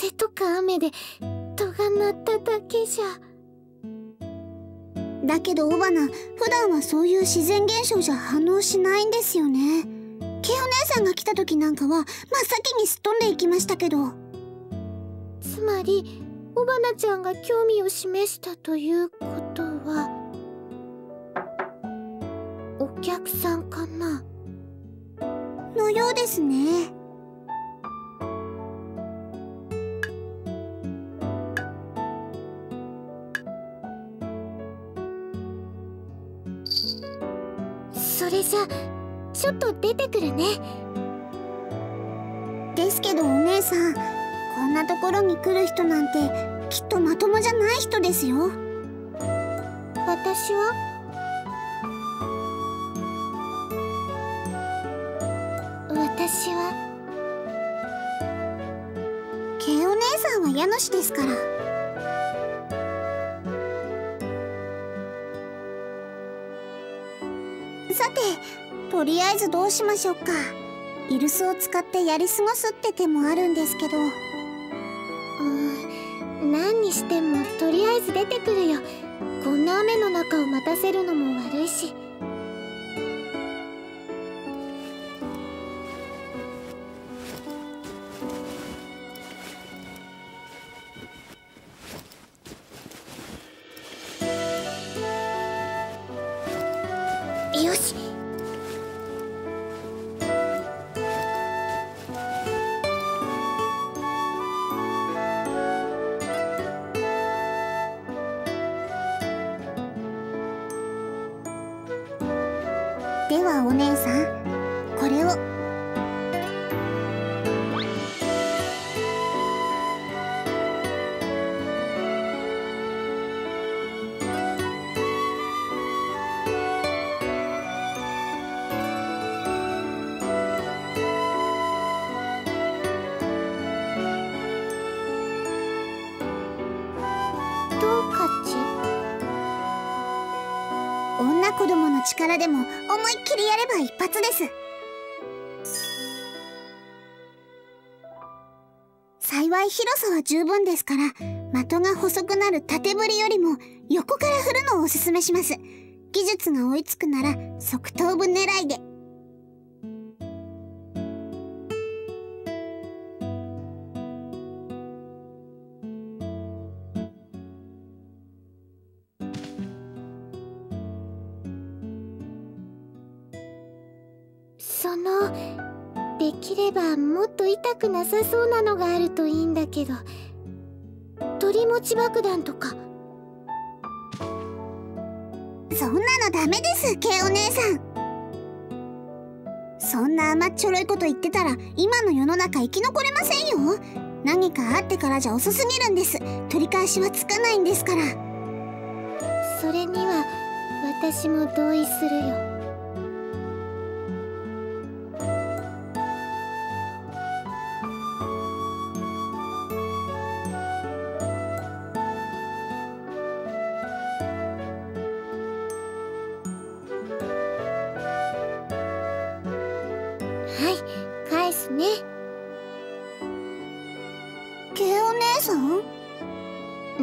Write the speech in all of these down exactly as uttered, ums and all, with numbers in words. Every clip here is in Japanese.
風とか雨で戸が鳴っただけじゃ。だけど尾花、普段はそういう自然現象じゃ反応しないんですよね。ケイお姉さんが来た時なんかは真っ先にすっ飛んでいきましたけど。つまり尾花ちゃんが興味を示したということは、お客さんかなのようですね。それじゃちょっと出てくるね。ですけどお姉さん、こんなところに来る人なんてきっとまともじゃない人ですよ。私は私はケイお姉さんは家主ですから。さて、とりあえずどうしましょうか。イルスを使ってやり過ごすって手もあるんですけど。うん、何にしてもとりあえず出てくるよ。こんな雨の中を待たせるのも悪いし。よし。ではお姉さん、これを。女子供の力でも思いっきりやれば一発です。幸い広さは十分ですから、的が細くなる縦振りよりも横から振るのをおすすめします。技術が追いつくなら側頭部狙いで。その、できればもっと痛くなさそうなのがあるといいんだけど。鳥持ち爆弾とか。そんなのダメです、ケイお姉さん。そんな甘っちょろいこと言ってたら今の世の中生き残れませんよ。何かあってからじゃ遅すぎるんです。取り返しはつかないんですから。それには私も同意するよ。はい、返すね。ケイお姉さん、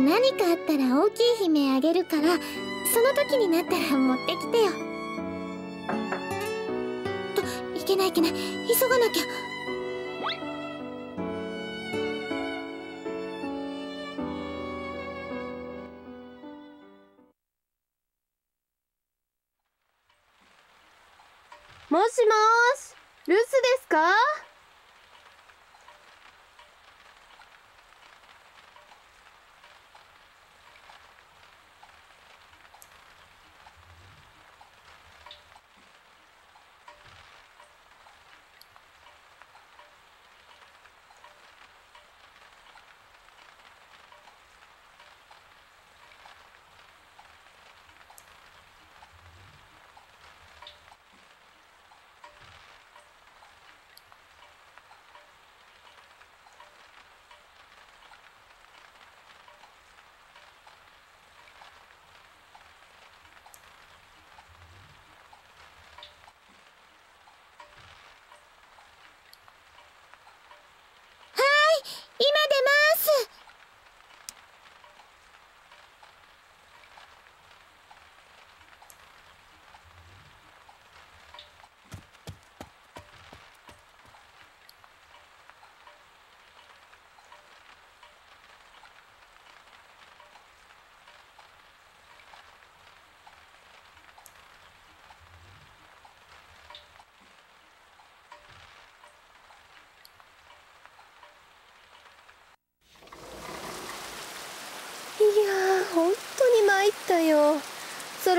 何かあったら大きい悲鳴あげるから、その時になったら持ってきてよ。と、いけないいけない、急がなきゃ。もしもーし、留守ですか？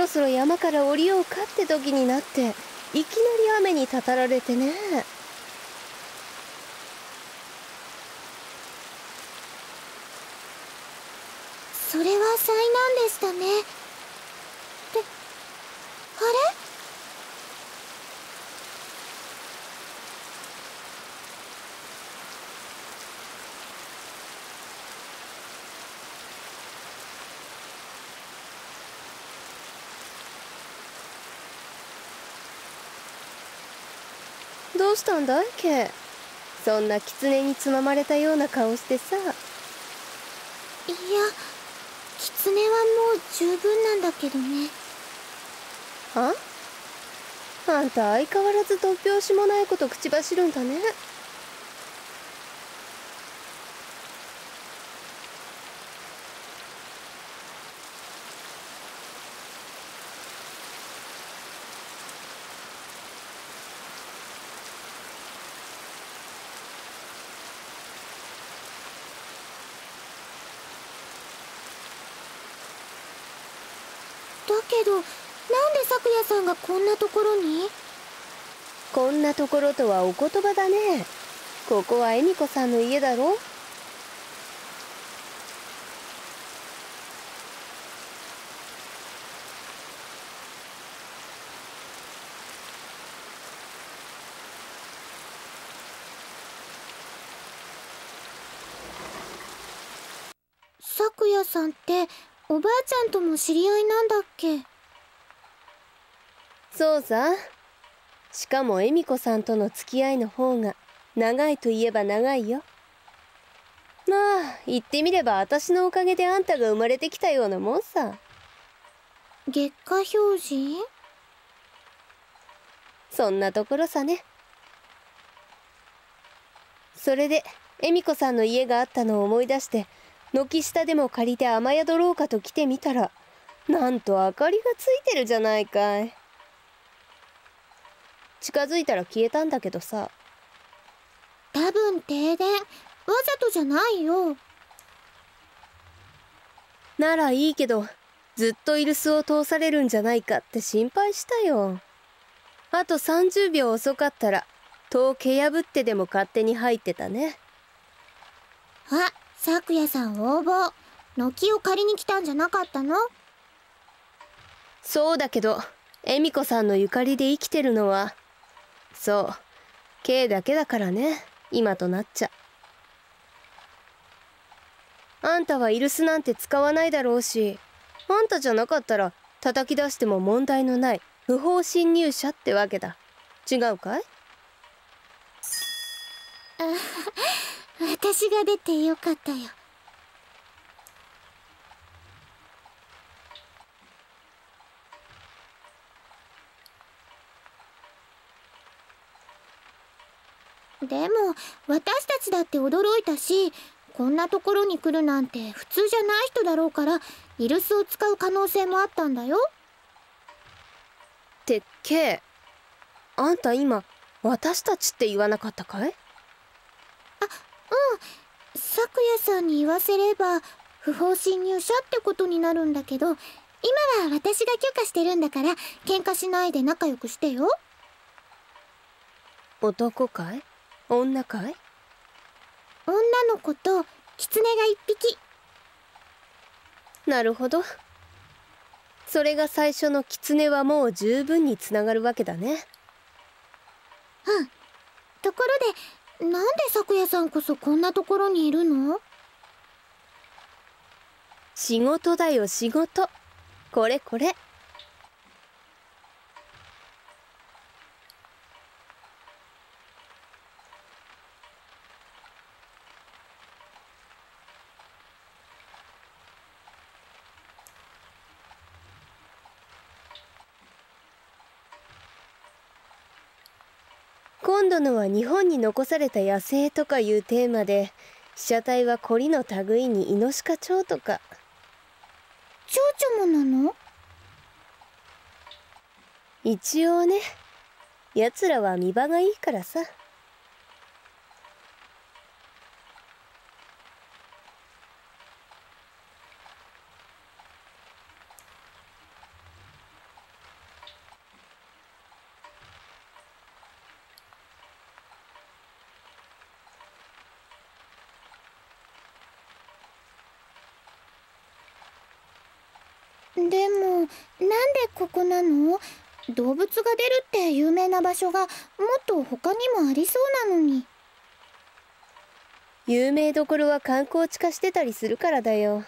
そろ山から降りようかって時になっていきなり雨にたたられてね。それは災難でしたね。ってあれ、どうしたんだいケイ、そんな狐につままれたような顔してさ。いや、狐はもう十分なんだけどね。はあ？あんた相変わらず突拍子もないこと口走るんだね。けどなんで朔也さんがこんなところに？こんなところとはお言葉だね。ここは恵美子さんの家だろ。朔也さんっておばあちゃんとも知り合いなんだっけ？そうさ。しかも恵美子さんとの付き合いの方が長いといえば長いよ。まあ言ってみれば私のおかげであんたが生まれてきたようなもんさ。月下表示？そんなところさね。それで恵美子さんの家があったのを思い出して軒下でも借りて雨宿ろうかと来てみたら、なんと明かりがついてるじゃないかい。近づいたら消えたんだけどさ。多分停電、わざとじゃないよ。ならいいけど、ずっと居留守を通されるんじゃないかって心配したよ。あとさんじゅうびょう遅かったら戸を蹴破ってでも勝手に入ってたね。あ、朔也さん横暴、軒を借りに来たんじゃなかったの？そうだけど恵美子さんのゆかりで生きてるのはそうKだけだからね、今となっちゃ。あんたは居留守なんて使わないだろうし、あんたじゃなかったら叩き出しても問題のない不法侵入者ってわけだ。違うかい？私が出てよかったよ。でも私たちだって驚いたし、こんなところに来るなんて普通じゃない人だろうから居留守を使う可能性もあったんだよ。てっけー、あんた今私たちって言わなかったかい？うん、朔也さんに言わせれば不法侵入者ってことになるんだけど、今は私が許可してるんだから喧嘩しないで仲良くしてよ。男かい？女かい？女の子と狐がいっぴき。なるほど。それが最初の狐はもう十分につながるわけだね。うん。ところでなんで朔也さんこそこんなところにいるの？仕事だよ仕事。これこれ。今度のは日本に残された野生とかいうテーマで、被写体はコリの類にイノシカチョウとか。チョウチョもなの？一応ね。やつらは見場がいいからさ。でもなんでここなの？動物が出るって有名な場所がもっと他にもありそうなのに。有名どころは観光地化してたりするからだよ。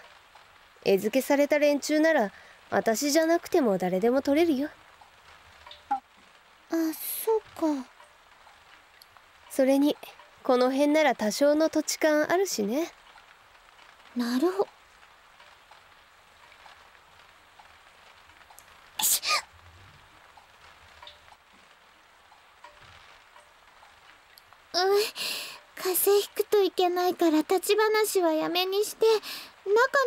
餌付けされた連中なら私じゃなくても誰でも取れるよ。あ、そうか。それにこの辺なら多少の土地勘あるしね。なるほど。うん、風邪ひくといけないから立ち話はやめにして、中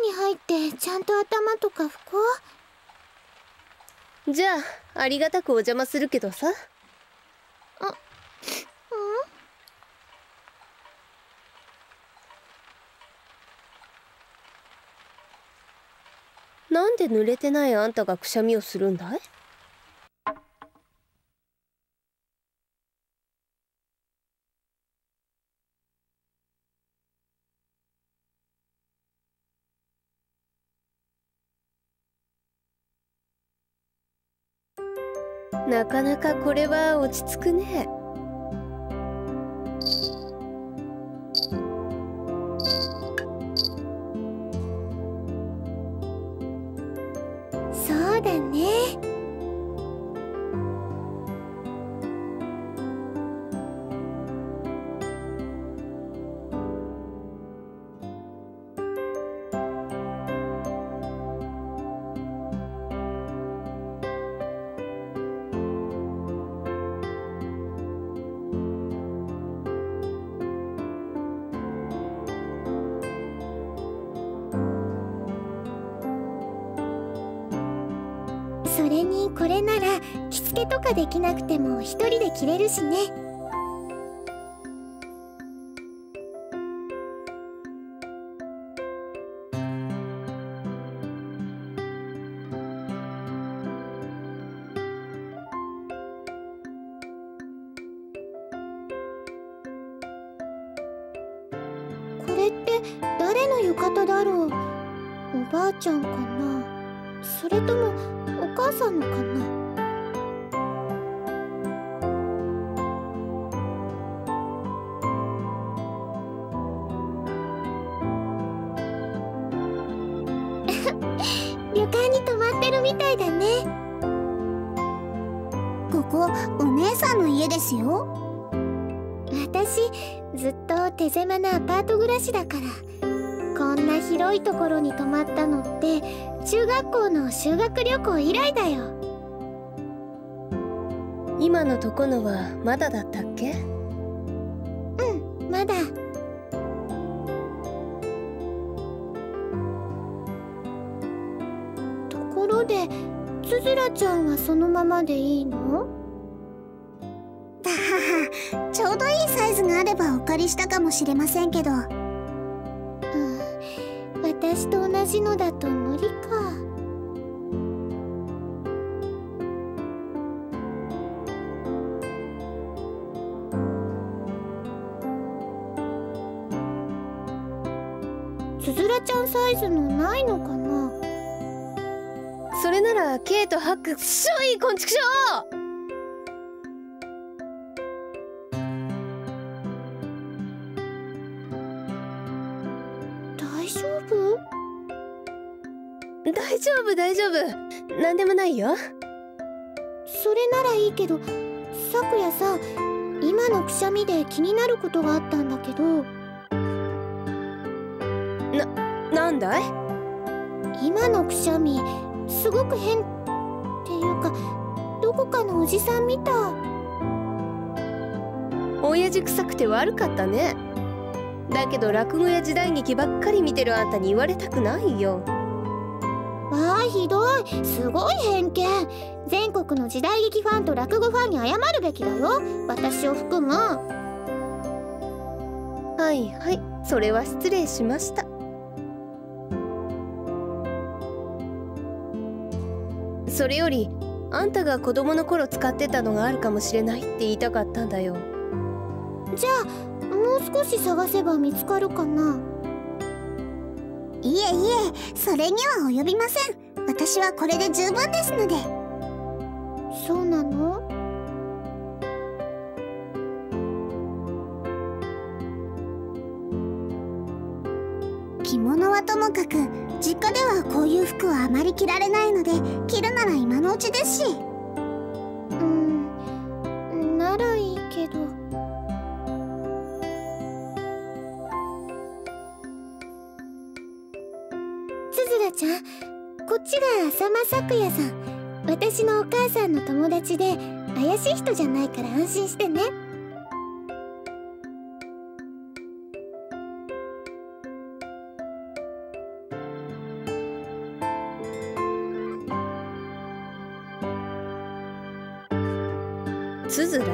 に入ってちゃんと頭とか拭こう。じゃあありがたくお邪魔するけどさ。あ、うん？なんで濡れてないあんたがくしゃみをするんだい？なかなかこれは落ち着くね。そうだね。それにこれなら着付けとかできなくても一人で着れるしね。これって誰の浴衣だろう？おばあちゃんかな？それともお母さんのかな？旅館に泊まってるみたいだね。ここお姉さんの家ですよ。私ずっと手狭なアパート暮らしだから、こんな広いところに泊まったのって中学校の修学旅行以来だよ。今のとこのはまだだったっけ？うん、まだ。ところでつづらちゃんはそのままでいいの？だはは、ちょうどいいサイズがあればお借りしたかもしれませんけど。私と同じのだと無理か。つづらちゃんサイズのないのかな？それならケイとハックくっしょいこんちくしょう。大丈夫大丈夫、なんでもないよ。それならいいけど、さくやさん、今のくしゃみで気になることがあったんだけど。な、なんだい？今のくしゃみすごく変っていうか、どこかのおじさん見た。親父臭くて悪かったね。だけど落語や時代劇ばっかり見てるあんたに言われたくないよ。わあ、ひどい、すごい偏見。全国の時代劇ファンと落語ファンに謝るべきだよ、私を含む。はいはい、それは失礼しました。それよりあんたが子供の頃使ってたのがあるかもしれないって言いたかったんだよ。じゃあもう少し探せば見つかるかな？いえいえ、それには及びません。私はこれで十分ですので。そうなの？着物はともかく実家ではこういう服はあまり着られないので、着るなら今のうちですし。うん、ならいいけど。つづらちゃん、こっちが浅間咲夜さん、私のお母さんの友達で怪しい人じゃないから安心してね。つづら？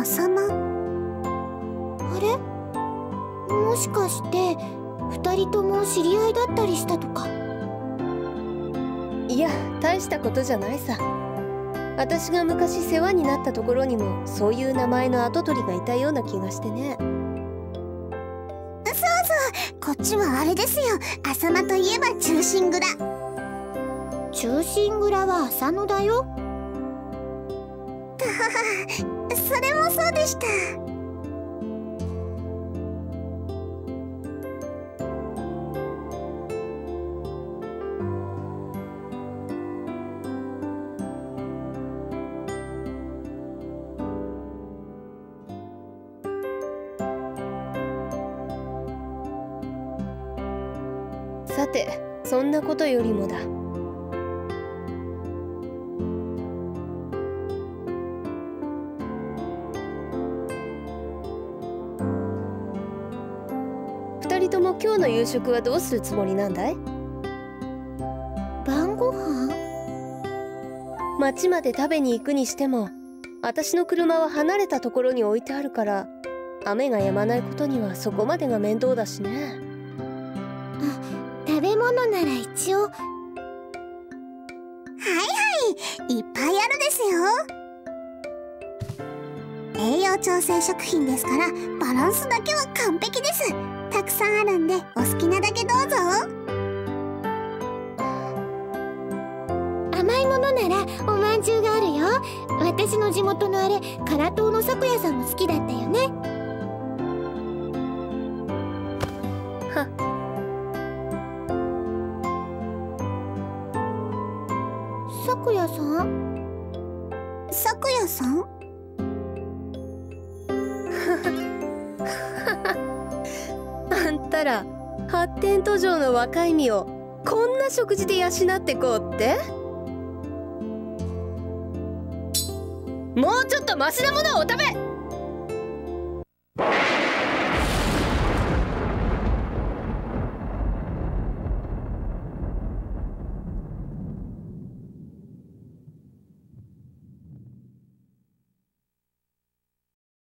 浅間？あれ？もしかして二人とも知り合いだったりしたとか？いや、大したことじゃないさ。私が昔世話になったところにもそういう名前の跡取りがいたような気がしてね。そうそう、こっちはあれですよ。浅間といえば忠臣蔵。忠臣蔵は浅野だよ。それもそうでした。さて、そんなことよりもだ。とも今日の夕食はどうするつもりなんだい？晩ご飯？町まで食べに行くにしても、私の車は離れたところに置いてあるから、雨が止まないことにはそこまでが面倒だしね。あ、食べ物なら一応。はいはい、いっぱいあるですよ。栄養調整食品ですから、バランスだけは完璧です。たくさんあるんで、お好きなだけどうぞ。甘いものならおまんじゅうがあるよ。私の地元のあれ、唐島の咲夜さんも好きだったよね。はっ、咲夜さん？咲夜さん？たら発展途上の若い実をこんな食事で養ってこうって。もうちょっとマシなものをお食べ。